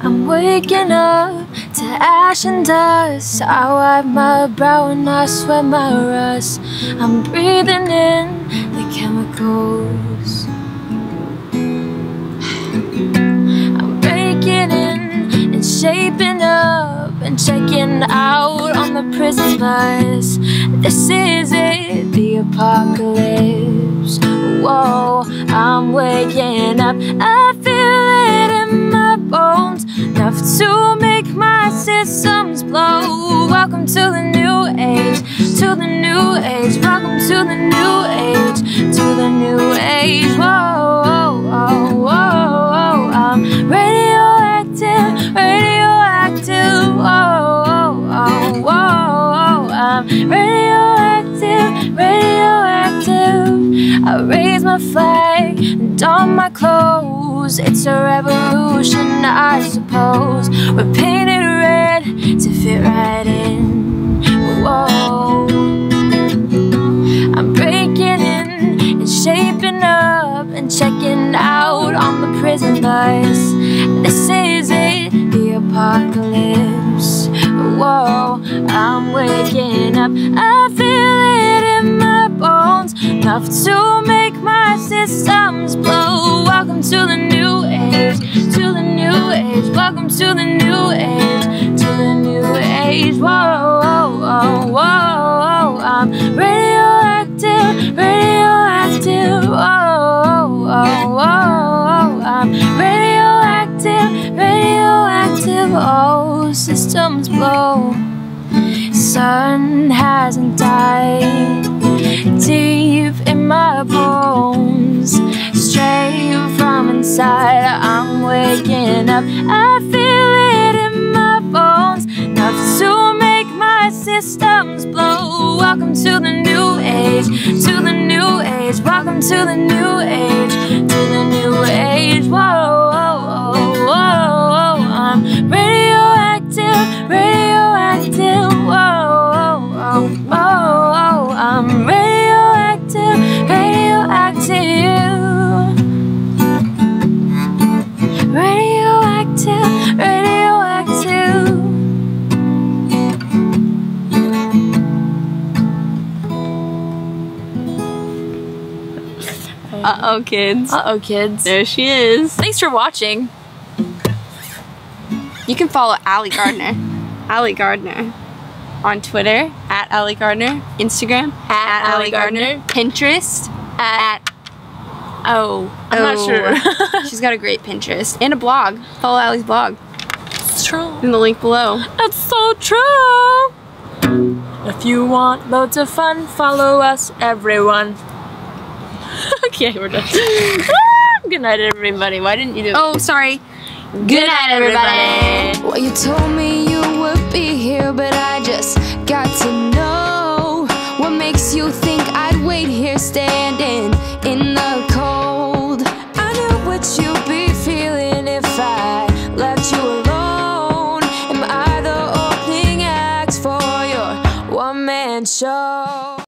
I'm waking up to ash and dust. I wipe my brow and I sweat my rust. I'm breathing in the chemicals. I'm breaking in and shaping up and checking out on the prison bus. This is it, the apocalypse. Whoa, I'm waking up. I feel it in my bones, enough to make my systems blow. Welcome to the new age, to the new age. Welcome to the new age, to the new age. Whoa, whoa, whoa, whoa, whoa. I'm radioactive, radioactive. Whoa, whoa, whoa, whoa. I'm radioactive, radioactive. I raise my flag and don my clothes. It's a revolution, I suppose. We're painted red to fit right in. Whoa. I'm breaking in and shaping up and checking out on the prison bus. This is it, the apocalypse. Whoa, I'm waking up. I feel it in my bones, enough to make my systems blow. Welcome to the new age, to the new age. Welcome to the new age, to the new age. Whoa, whoa, whoa, whoa. I'm radioactive, radioactive. Whoa, whoa, whoa. I'm radioactive, radioactive. Oh, systems blow. Sun hasn't died. Deep in my bones, straight from inside, I'm waking up. I feel it in my bones, enough to make my systems blow. Welcome to the new age, to the new age. Welcome to the new age, to the new age. Whoa, whoa, whoa, whoa. I'm radioactive, radioactive. Whoa, whoa, whoa. I'm radioactive, radioactive. Radioactive, radioactive. Uh-oh, kids. Uh-oh, kids. There she is. Thanks for watching. You can follow Allie Gardner. Allie Gardner. On Twitter, at Allie Gardner. Instagram, at Allie Gardner. Pinterest, at... I'm not sure. She's got a great Pinterest. And a blog. Follow Allie's blog. It's true. In the link below. It's so true. If you want loads of fun, follow us, everyone. Okay, we're done. Good night, everybody. Why didn't you do it? Oh, sorry. Good night, everybody. Well, you told me you would be here, but I just got to know. What makes you think I'd wait here standing in